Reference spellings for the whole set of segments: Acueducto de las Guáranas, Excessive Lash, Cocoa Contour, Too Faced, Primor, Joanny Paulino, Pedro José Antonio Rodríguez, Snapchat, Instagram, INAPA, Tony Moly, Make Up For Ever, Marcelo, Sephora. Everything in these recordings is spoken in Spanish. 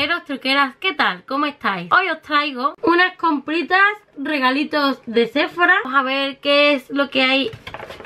Truqueros, truqueras, ¿qué tal? ¿Cómo estáis? Hoy os traigo unas compritas, regalitos de Sephora. Vamos a ver qué es lo que hay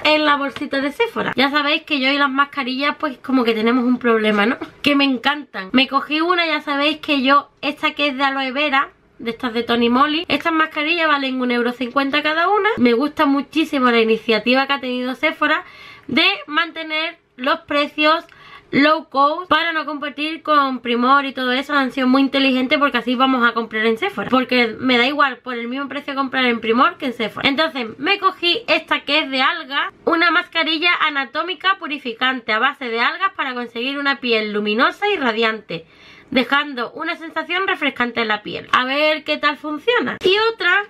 en la bolsita de Sephora. Ya sabéis que yo y las mascarillas pues como que tenemos un problema, ¿no? Que me encantan. Me cogí una, ya sabéis que yo, esta que es de aloe vera, de estas de Tony Moly. Estas mascarillas valen €1,50 cada una. Me gusta muchísimo la iniciativa que ha tenido Sephora de mantener los precios low cost para no competir con Primor y todo eso. Han sido muy inteligentes porque así vamos a comprar en Sephora, porque me da igual por el mismo precio comprar en Primor que en Sephora. Entonces me cogí esta que es de algas, una mascarilla anatómica purificante a base de algas para conseguir una piel luminosa y radiante, dejando una sensación refrescante en la piel. A ver qué tal funciona. Y otra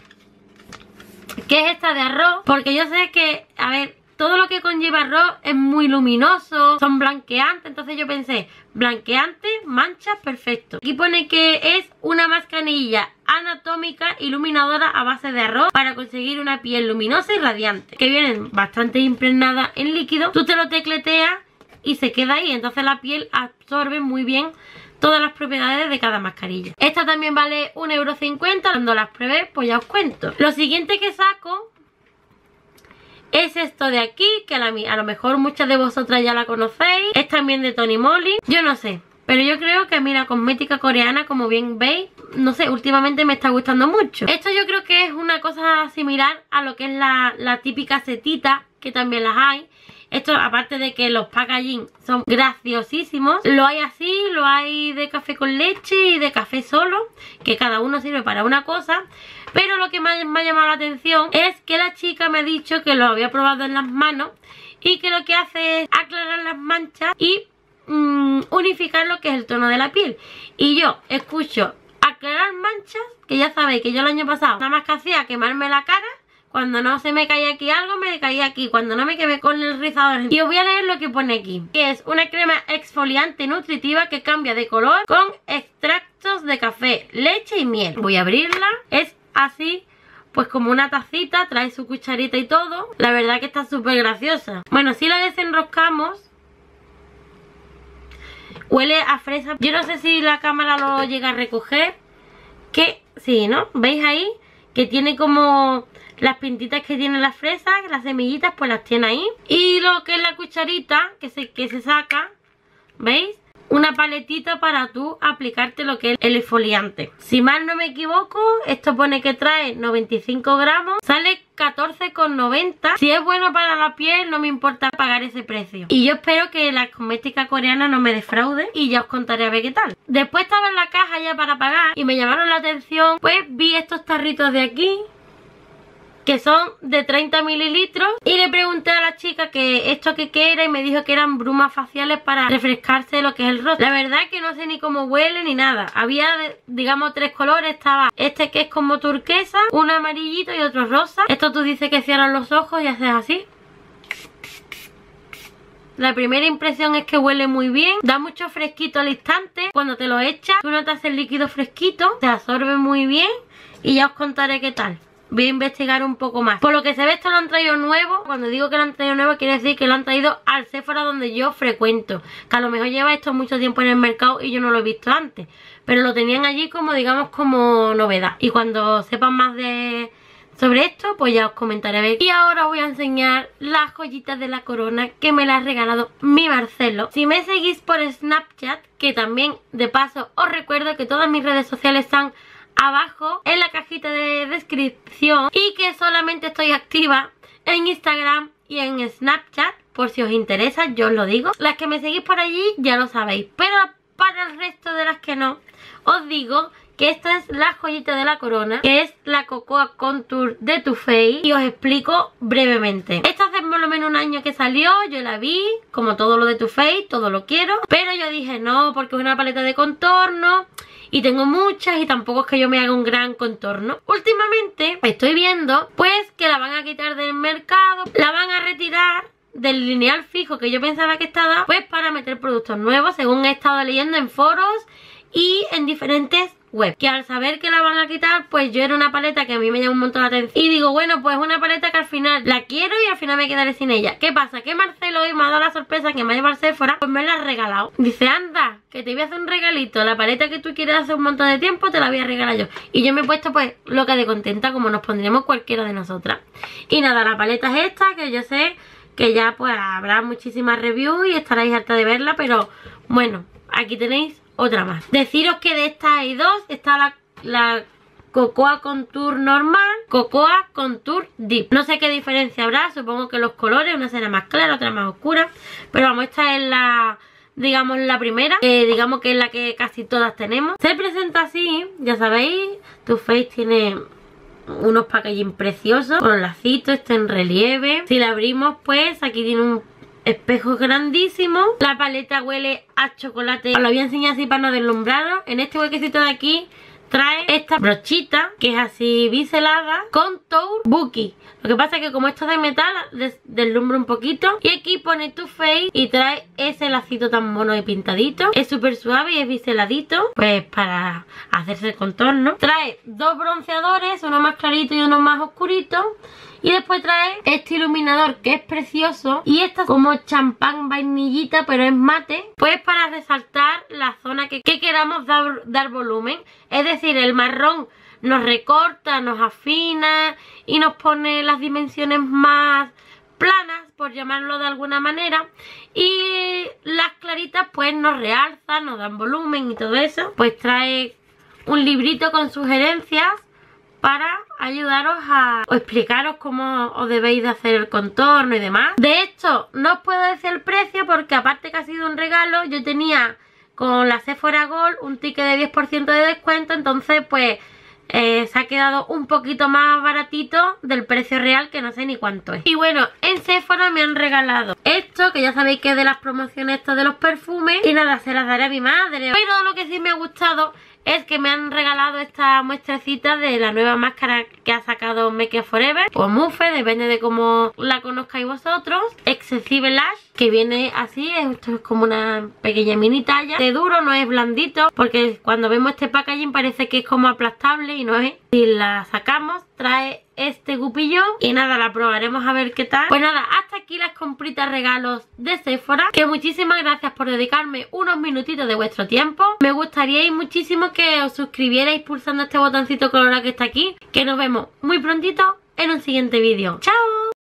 que es esta de arroz, porque yo sé que, a ver, todo lo que conlleva arroz es muy luminoso, son blanqueantes, entonces yo pensé, blanqueante, manchas, perfecto. Aquí pone que es una mascarilla anatómica iluminadora a base de arroz para conseguir una piel luminosa y radiante, que vienen bastante impregnadas en líquido. Tú te lo tecleteas y se queda ahí, entonces la piel absorbe muy bien todas las propiedades de cada mascarilla. Esta también vale €1,50, cuando las probé pues ya os cuento. Lo siguiente que saco es esto de aquí, que a lo mejor muchas de vosotras ya la conocéis. Es también de Tony Moly. Yo no sé, pero yo creo que a mí la cosmética coreana, como bien veis, no sé, últimamente me está gustando mucho. Esto yo creo que es una cosa similar a lo que es la típica setita, que también las hay. Esto, aparte de que los packaging son graciosísimos, lo hay así, lo hay de café con leche y de café solo, que cada uno sirve para una cosa. Pero lo que me ha llamado la atención es que la chica me ha dicho que lo había probado en las manos y que lo que hace es aclarar las manchas y unificar lo que es el tono de la piel. Y yo escucho aclarar manchas, que ya sabéis que yo el año pasado nada más que hacía quemarme la cara. Cuando no se me caía aquí algo, me caía aquí. Cuando no me quemé con el rizador. Y os voy a leer lo que pone aquí. Que es una crema exfoliante nutritiva que cambia de color con extractos de café, leche y miel. Voy a abrirla. Es así, pues como una tacita. Trae su cucharita y todo. La verdad que está súper graciosa. Bueno, si la desenroscamos, huele a fresa. Yo no sé si la cámara lo llega a recoger. Que sí, ¿no? ¿Veis ahí? Que tiene como las pintitas que tienen las fresas, las semillitas, pues las tiene ahí. Y lo que es la cucharita que se saca, ¿veis? Una paletita para tú aplicarte lo que es el exfoliante. Si mal no me equivoco, esto pone que trae 95 gramos. Sale 14,90. Si es bueno para la piel, no me importa pagar ese precio. Y yo espero que la cosmética coreana no me defraude y ya os contaré a ver qué tal. Después estaba en la caja ya para pagar y me llamaron la atención. Pues vi estos tarritos de aquí, que son de 30 mililitros. Y le pregunté a la chica que esto que era, y me dijo que eran brumas faciales para refrescarse lo que es el rostro. La verdad que no sé ni cómo huele ni nada. Había, digamos, tres colores. Estaba este que es como turquesa, un amarillito y otro rosa. Esto tú dices que cierras los ojos y haces así. La primera impresión es que huele muy bien. Da mucho fresquito al instante. Cuando te lo echas, tú notas el líquido fresquito. Se absorbe muy bien. Y ya os contaré qué tal. Voy a investigar un poco más. Por lo que se ve, esto lo han traído nuevo. Cuando digo que lo han traído nuevo, quiere decir que lo han traído al Sephora donde yo frecuento, que a lo mejor lleva esto mucho tiempo en el mercado y yo no lo he visto antes, pero lo tenían allí como, digamos, como novedad. Y cuando sepan más sobre esto, pues ya os comentaré a ver. Y ahora os voy a enseñar las joyitas de la corona que me las ha regalado mi Marcelo. Si me seguís por Snapchat, que también de paso os recuerdo que todas mis redes sociales están abajo en la cajita de descripción, y que solamente estoy activa en Instagram y en Snapchat, por si os interesa, yo os lo digo. Las que me seguís por allí ya lo sabéis, pero para el resto de las que no, os digo que esta es la joyita de la corona, que es la Cocoa Contour de Too Faced, y os explico brevemente. Esta hace por lo menos un año que salió, yo la vi, como todo lo de Too Faced, todo lo quiero, pero yo dije no, porque es una paleta de contorno y tengo muchas y tampoco es que yo me haga un gran contorno. Últimamente estoy viendo pues que la van a quitar del mercado, la van a retirar del lineal fijo que yo pensaba que estaba, pues para meter productos nuevos, según he estado leyendo en foros y en diferentes web, que al saber que la van a quitar, pues yo era una paleta que a mí me llamó un montón la atención y digo, bueno, pues una paleta que al final la quiero y al final me quedaré sin ella. ¿Qué pasa? Que Marcelo hoy me ha dado la sorpresa que me va a llevar Sephora, pues me la ha regalado. Dice, anda, que te voy a hacer un regalito, la paleta que tú quieres hace un montón de tiempo te la voy a regalar yo. Y yo me he puesto pues loca de contenta, como nos pondremos cualquiera de nosotras. Y nada, la paleta es esta, que yo sé que ya pues habrá muchísimas reviews y estaréis harta de verla, pero bueno, aquí tenéis otra más. Deciros que de estas hay dos, está la Cocoa Contour normal, Cocoa Contour Deep. No sé qué diferencia habrá, supongo que los colores, una será más clara, otra más oscura, pero vamos, esta es la, digamos, la primera, que digamos que es la que casi todas tenemos. Se presenta así, ya sabéis, Too Faced tiene unos packaging preciosos, con lacitos, está en relieve. Si la abrimos, pues aquí tiene un espejo grandísimo. La paleta huele a chocolate. Os la voy a enseñar así para no deslumbraros. En este huequecito de aquí trae esta brochita, que es así biselada, Contour Bucky. Lo que pasa es que como esto es de metal, deslumbra un poquito. Y aquí pone Too Faced y trae ese lacito tan mono y pintadito. Es súper suave y es biseladito, pues para hacerse el contorno. Trae dos bronceadores, uno más clarito y uno más oscurito. Y después trae este iluminador que es precioso. Y esta como champán vainillita, pero es mate. Pues para resaltar la zona que queramos dar volumen. Es decir, el marrón nos recorta, nos afina y nos pone las dimensiones más planas, por llamarlo de alguna manera. Y las claritas pues nos realzan, nos dan volumen y todo eso. Pues trae un librito con sugerencias para ayudaros a explicaros cómo os debéis de hacer el contorno y demás. De hecho, no os puedo decir el precio porque aparte que ha sido un regalo, yo tenía con la Sephora Gold un ticket de 10% de descuento, entonces pues se ha quedado un poquito más baratito del precio real, que no sé ni cuánto es. Y bueno, en Sephora me han regalado esto, que ya sabéis que es de las promociones, esto de los perfumes, y nada, se las daré a mi madre. Pero lo que sí me ha gustado es que me han regalado esta muestrecita de la nueva máscara que ha sacado Make Up For Ever, o Muffe, depende de cómo la conozcáis vosotros. Excessive Lash, que viene así, esto es como una pequeña mini talla. De duro, no es blandito, porque cuando vemos este packaging parece que es como aplastable y no es. Si la sacamos, trae este cupillo y nada, la probaremos a ver qué tal. Pues nada, hasta aquí las compritas regalos de Sephora, que muchísimas gracias por dedicarme unos minutitos de vuestro tiempo. Me gustaría muchísimo que os suscribierais pulsando este botoncito colorado que está aquí, que nos vemos muy prontito en un siguiente vídeo. ¡Chao!